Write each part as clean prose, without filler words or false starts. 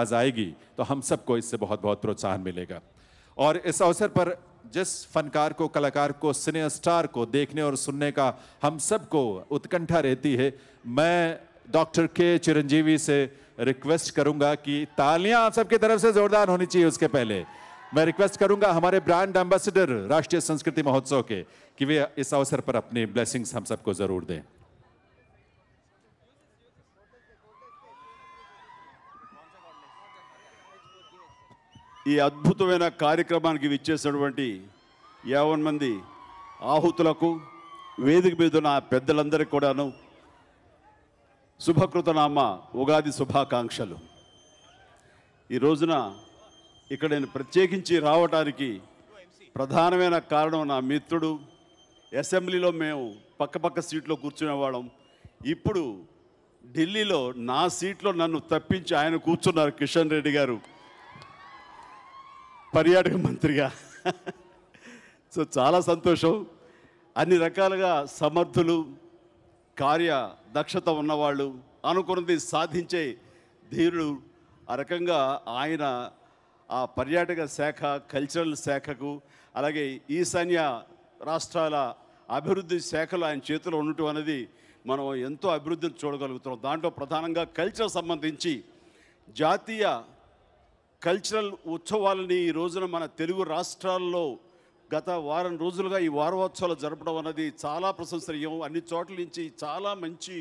आएगी तो हम सबको इससे बहुत बहुत प्रोत्साहन मिलेगा। और इस अवसर पर जिस फनकार को, कलाकार को, सिने स्टार को देखने और सुनने का हम सबको उत्कंठा रहती है, मैं डॉक्टर के चिरंजीवी से रिक्वेस्ट करूंगा कि तालियां आप सबकी तरफ से जोरदार होनी चाहिए। उसके पहले मैं रिक्वेस्ट करूंगा हमारे ब्रांड एम्बेसडर राष्ट्रीय संस्कृति महोत्सव के कि वे इस अवसर पर अपनी ब्लेसिंग्स हम सबको जरूर दें। यह अद्भुतమైన కార్యక్రమానికి విచ్చేసినటువంటి 50 మంది ఆహుతులకు వేదిక మీద ఉన్న పెద్దలందరికీ కూడాను శుభకృతనామ ఉగాది శుభాకాంక్షలు। ఈ రోజున ఇక్కడ నేను ప్రత్యేకించి రావడానికి ప్రధానమైన కారణం నా మిత్రుడు, అసెంబ్లీలో మేము పక్కపక్క సీట్లో కూర్చునేవాళ్ళం, ఇప్పుడు ఢిల్లీలో నా సీట్లో నన్ను తప్పించి ఆయన కూర్చున్నారు కిషన్ రెడ్డి గారు పర్యాటక మంత్రిగా। సో చాలా సంతోషం, అన్ని రకాలుగా సమర్థులు, కార్య దక్షత ఉన్నవాళ్ళు, అనుకున్నది సాధించే ధీరుడు, ఆ రకంగా ఆయన ఆ పర్యాటక శాఖ, కల్చరల్ శాఖకు, అలాగే ఈశాన్య రాష్ట్రాల అభివృద్ధి శాఖలు ఆయన చేతిలో ఉండటం అనేది మనం ఎంతో అభివృద్ధిని చూడగలుగుతున్నాం। దాంట్లో ప్రధానంగా కల్చర్ సంబంధించి జాతీయ కల్చరల్ ఉత్సవాలని ఈ రోజున మన తెలుగు రాష్ట్రాల్లో గత వారం రోజులుగా ఈ వారోత్సవాలు జరపడం అనేది చాలా ప్రశంసనీయం। అన్ని చోట్ల నుంచి చాలా మంచి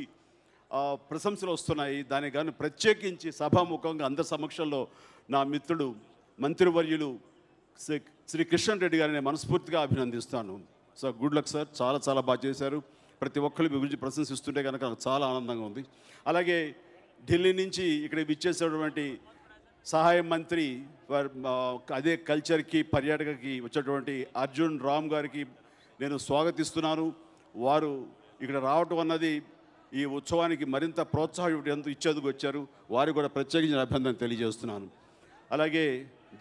ప్రశంసలు వస్తున్నాయి। దానికి గాను ప్రత్యేకించి సభాముఖంగా అందరి సమక్షంలో నా మిత్రుడు మంత్రివర్యులు శ్రీ కిషన్ రెడ్డి గారిని మనస్ఫూర్తిగా అభినందిస్తాను। సో గుడ్ లక్ సార్, చాలా చాలా బాగా చేశారు। ప్రతి ఒక్కరు మీ గురించి ప్రశంసిస్తుంటే కనుక నాకు చాలా ఆనందంగా ఉంది। అలాగే ఢిల్లీ నుంచి ఇక్కడ విచ్చేసినటువంటి సహాయ మంత్రి అదే కల్చర్కి పర్యాటకకి వచ్చేటువంటి అర్జున్ రామ్ గారికి నేను స్వాగతిస్తున్నాను। వారు ఇక్కడ రావటం అన్నది ఈ ఉత్సవానికి మరింత ప్రోత్సాహం ఇచ్చేందుకు వచ్చారు, వారు కూడా ప్రత్యేకించిన అభినందన తెలియజేస్తున్నాను। అలాగే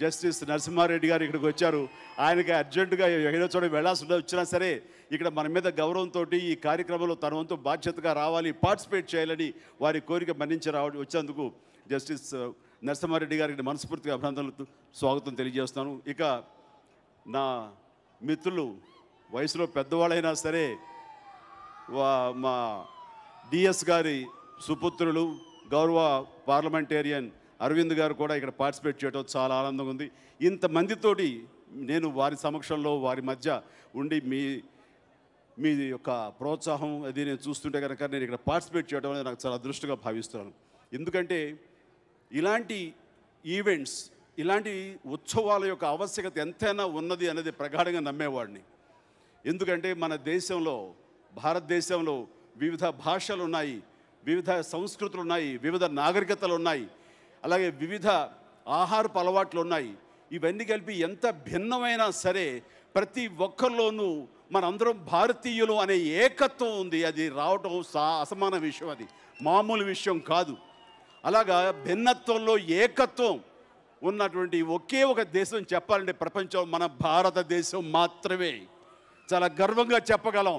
జస్టిస్ నరసింహ రెడ్డి గారు ఇక్కడికి వచ్చారు, ఆయనకి అర్జెంటుగా ఏదో చోట వెళ్ళాల్సి వచ్చినా సరే ఇక్కడ మన మీద గౌరవంతో ఈ కార్యక్రమంలో తన వంతు బాధ్యతగా రావాలి, పార్టిసిపేట్ చేయాలని వారి కోరిక మన్నించి వచ్చేందుకు జస్టిస్ నరసింహారెడ్డి గారికి మనస్ఫూర్తిగా అభినందనలు, స్వాగతం తెలియజేస్తాను। ఇక నా మిత్రులు వయసులో పెద్దవాళ్ళైనా సరే మా డిఎస్ గారి సుపుత్రులు గౌరవ పార్లమెంటేరియన్ అరవింద్ గారు కూడా ఇక్కడ పార్టిసిపేట్ చేయడం చాలా ఆనందంగా ఉంది। ఇంతమందితోటి నేను వారి సమక్షంలో వారి మధ్య ఉండి మీ యొక్క ప్రోత్సాహం అది నేను చూస్తుంటే కనుక నేను ఇక్కడ పార్టిసిపేట్ చేయడం అనేది నాకు చాలా అదృష్టంగా భావిస్తున్నాను। ఎందుకంటే ఇలాంటి ఈవెంట్స్, ఇలాంటి ఉత్సవాల యొక్క ఆవశ్యకత ఎంతైనా ఉన్నది అనేది ప్రగాఢంగా నమ్మేవాడిని। ఎందుకంటే మన దేశంలో, భారతదేశంలో వివిధ భాషలు ఉన్నాయి, వివిధ సంస్కృతులు ఉన్నాయి, వివిధ నాగరికతలు ఉన్నాయి, అలాగే వివిధ ఆహారపు అలవాట్లు ఉన్నాయి। ఇవన్నీ కలిపి ఎంత భిన్నమైనా సరే ప్రతి ఒక్కరిలోనూ మనందరం భారతీయులు అనే ఏకత్వం ఉంది, అది రావటం అసమాన విషయం, అది మామూలు విషయం కాదు। అలాగా భిన్నత్వంలో ఏకత్వం ఉన్నటువంటి ఒకే ఒక దేశం చెప్పాలంటే ప్రపంచం మన భారతదేశం మాత్రమే, చాలా గర్వంగా చెప్పగలం।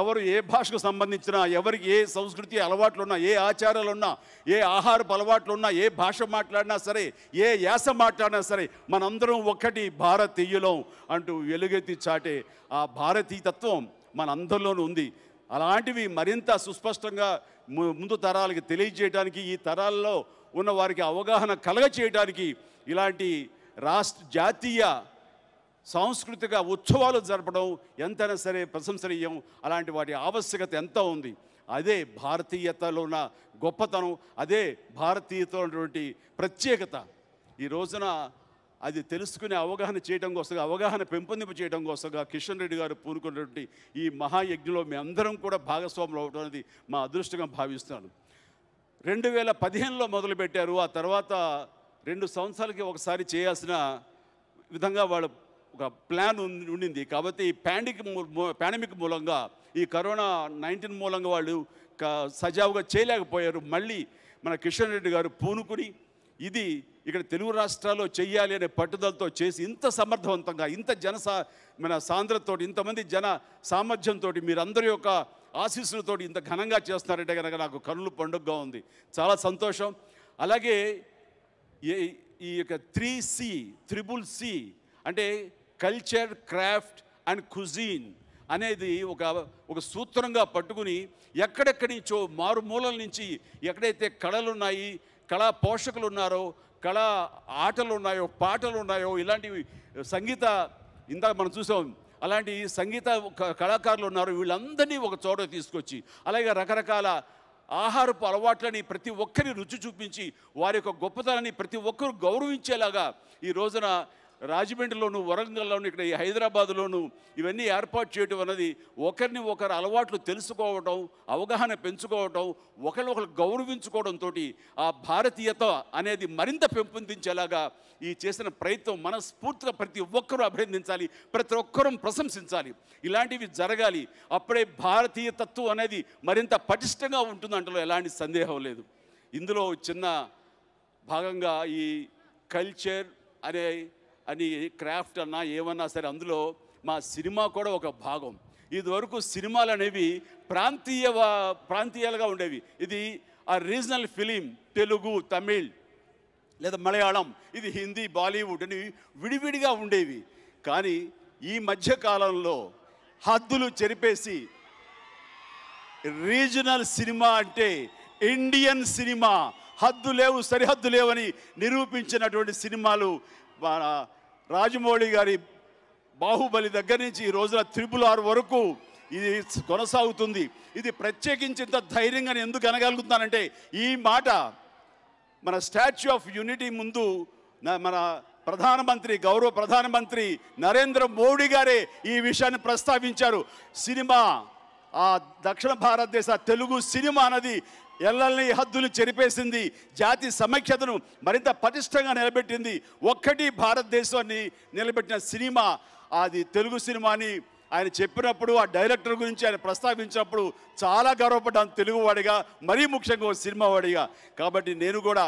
ఎవరు ఏ భాషకు సంబంధించినా, ఎవరికి ఏ సంస్కృతి అలవాట్లు ఉన్నా, ఏ ఆచారాలు ఉన్నా, ఏ ఆహారపు అలవాట్లు ఉన్నా, ఏ భాష మాట్లాడినా సరే, ఏ యాస మాట్లాడినా సరే మనందరం ఒక్కటి భారతీయులం అంటూ వెలుగెత్తి చాటే ఆ భారతీయతత్వం మనందరిలోనూ ఉంది। అలాంటివి మరింత సుస్పష్టంగా ముందు తరాలకి తెలియజేయడానికి, ఈ తరాల్లో ఉన్న వారికి అవగాహన కలగచేయడానికి ఇలాంటి జాతీయ సాంస్కృతిక ఉత్సవాలు జరపడం ఎంతైనా సరే ప్రశంసనీయం। అలాంటి వాటి ఆవశ్యకత ఎంత ఉంది, అదే భారతీయతలో ఉన్న గొప్పతనం, అదే భారతీయతలో ఉన్నటువంటి ప్రత్యేకత। ఈ రోజున అది తెలుసుకునే అవగాహన చేయడం కోసం, అవగాహన పెంపొందింపు చేయడం కోసంగా కిషన్ రెడ్డి గారు పూనుకున్నటువంటి ఈ మహాయజ్ఞంలో మేమందరం కూడా భాగస్వాములు అవడం అనేది మా అదృష్టంగా భావిస్తున్నాను। 2015లో మొదలుపెట్టారు, ఆ తర్వాత 2 సంవత్సరాలకి ఒకసారి చేయాల్సిన విధంగా వాళ్ళు ఒక ప్లాన్ ఉండింది, కాబట్టి ఈ పాండమిక్ మూలంగా, ఈ కరోనా-19 మూలంగా వాళ్ళు సజావుగా చేయలేకపోయారు। మళ్ళీ మన కిషన్ రెడ్డి గారు పూనుకుని ఇది ఇక్కడ తెలుగు రాష్ట్రాల్లో చెయ్యాలి అనే పట్టుదలతో చేసి ఇంత సమర్థవంతంగా, ఇంత మన సాంద్రతతో, ఇంతమంది జన సామర్థ్యంతో, మీరందరి యొక్క ఆశీస్సులతో ఇంత ఘనంగా చేస్తున్నారంటే కనుక నాకు కన్నులు పండుగగా ఉంది, చాలా సంతోషం। అలాగే 3C అంటే కల్చర్ క్రాఫ్ట్ అండ్ కుజీన్ అనేది ఒక సూత్రంగా పట్టుకొని ఎక్కడెక్కడి నుంచో మారుమూలల నుంచి ఎక్కడైతే కళలు ఉన్నాయి కళా పోషకులు ఉన్నారో కళా ఆటలు ఉన్నాయో పాటలు ఉన్నాయో ఇలాంటి సంగీత ఇందాక మనం చూసాం అలాంటి సంగీత కళాకారులు ఉన్నారు వీళ్ళందరినీ ఒక చోట తీసుకొచ్చి అలాగే రకరకాల ఆహారపు అలవాట్లని ప్రతి ఒక్కరి రుచి చూపించి వారి యొక్క గొప్పతనాన్ని ప్రతి ఒక్కరు గౌరవించేలాగా ఈ రోజున రాజమండ్రిలోను వరంగల్లోను ఇక్కడ ఈ హైదరాబాదులోను ఇవన్నీ ఏర్పాటు చేయడం అనేది ఒకరిని ఒకరు అలవాట్లు తెలుసుకోవడం అవగాహన పెంచుకోవడం ఒకరినొకరు గౌరవించుకోవడంతో ఆ భారతీయత అనేది మరింత పెంపొందించేలాగా ఈ చేసిన ప్రయత్నం మనస్ఫూర్తిగా ప్రతి ఒక్కరూ అభినందించాలి ప్రతి ఒక్కరూ ప్రశంసించాలి ఇలాంటివి జరగాలి అప్పుడే భారతీయ తత్వం అనేది మరింత పటిష్టంగా ఉంటుందంటలో ఎలాంటి సందేహం లేదు ఇందులో చిన్న భాగంగా ఈ కల్చర్ అనే అని క్రాఫ్ట్ అన్నా ఏమన్నా సరే అందులో మా సినిమా కూడా ఒక భాగం ఇదివరకు సినిమాలు అనేవి ప్రాంతీయాలుగా ఉండేవి ఇది ఆ రీజనల్ ఫిలిం తెలుగు తమిళ్ లేదా మలయాళం ఇది హిందీ బాలీవుడ్ అని విడివిడిగా ఉండేవి కానీ ఈ మధ్యకాలంలో హద్దులు చెరిపేసి రీజనల్ సినిమా అంటే ఇండియన్ సినిమా హద్దు లేవు సరిహద్దు లేవని నిరూపించినటువంటి సినిమాలు రాజమౌళి గారి బాహుబలి దగ్గర నుంచి ఈ రోజున 3R వరకు ఇది కొనసాగుతుంది ఇది ప్రత్యేకించి ఇంత ధైర్యంగా నేను ఎందుకు అనగలుగుతున్నానంటే ఈ మాట మన స్టాచ్యూ ఆఫ్ యూనిటీ ముందు మన ప్రధానమంత్రి గౌరవ ప్రధానమంత్రి నరేంద్ర మోడీ గారే ఈ విషయాన్ని ప్రస్తావించారు సినిమా ఆ దక్షిణ భారతదేశ తెలుగు సినిమా అనేది ఎల్లల్ని హద్దులు చెరిపేసింది జాతి సమైక్యతను మరింత పటిష్టంగా నిలబెట్టింది ఒక్కటి భారతదేశాన్ని నిలబెట్టిన సినిమా అది తెలుగు సినిమా అని ఆయన చెప్పినప్పుడు ఆ డైరెక్టర్ గురించి ఆయన ప్రస్తావించినప్పుడు చాలా గర్వపడ్డాను తెలుగువాడిగా మరీ ముఖ్యంగా ఒక సినిమా వాడిగా కాబట్టి నేను కూడా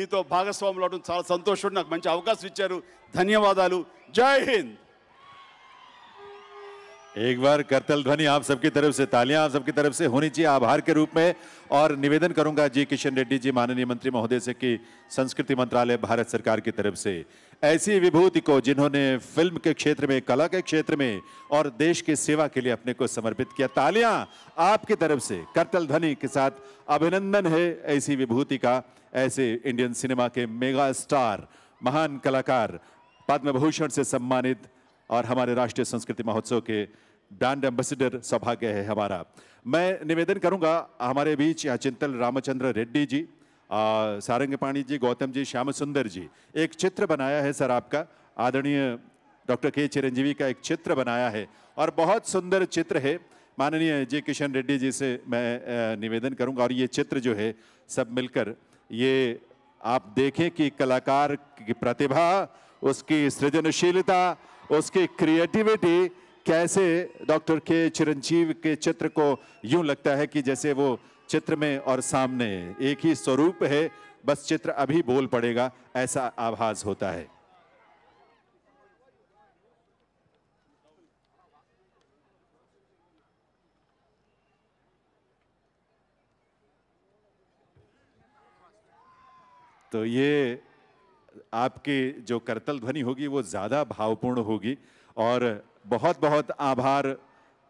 మీతో భాగస్వాములు అవడం చాలా సంతోషం నాకు మంచి అవకాశం ఇచ్చారు ధన్యవాదాలు జై హింద్ एक बार करतल ध्वनि आप सबकी तरफ से तालियां आप सबकी तरफ से होनी चाहिए आभार के रूप में और निवेदन करूंगा जी किशन रेड्डी जी माननीय मंत्री महोदय से कि संस्कृति मंत्रालय भारत सरकार की तरफ से ऐसी विभूति को जिन्होंने फिल्म के क्षेत्र में कला के क्षेत्र में और देश की सेवा के लिए अपने को समर्पित किया तालियां आपकी तरफ से करतल ध्वनि के साथ अभिनंदन है ऐसी विभूति का ऐसे इंडियन सिनेमा के मेगा स्टार महान कलाकार पद्म भूषण से सम्मानित और हमारे राष्ट्रीय संस्कृति महोत्सव के ब्रांड एम्बेसडर सौभाग्य है हमारा मैं निवेदन करूंगा हमारे बीच अचिंतल रामचंद्र रेड्डी जी सारंग पाणी जी गौतम जी श्याम सुंदर जी एक चित्र बनाया है सर आपका आदरणीय डॉक्टर के चिरंजीवी का एक चित्र बनाया है और बहुत सुंदर चित्र है माननीय जी किशन रेड्डी जी से मैं निवेदन करूंगा और ये चित्र जो है सब मिलकर ये आप देखें कि कलाकार की प्रतिभा उसकी सृजनशीलता उसकी क्रिएटिविटी कैसे डॉक्टर के चिरंजीवी के चित्र को यूं लगता है कि जैसे वो चित्र में और सामने एक ही स्वरूप है बस चित्र अभी बोल पड़ेगा ऐसा आभास होता है तो ये आपकी जो करतल ध्वनि होगी वो ज़्यादा भावपूर्ण होगी और बहुत बहुत आभार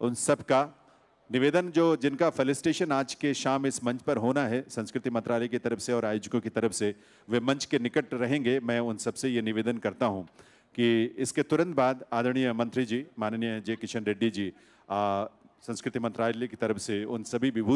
उन सब का निवेदन जो जिनका फेलिसिटेशन आज के शाम इस मंच पर होना है संस्कृति मंत्रालय की तरफ से और आयोजकों की तरफ से वे मंच के निकट रहेंगे मैं उन सब से ये निवेदन करता हूँ कि इसके तुरंत बाद आदरणीय मंत्री जी माननीय जे किशन रेड्डी जी संस्कृति मंत्रालय की तरफ से उन सभी विभूति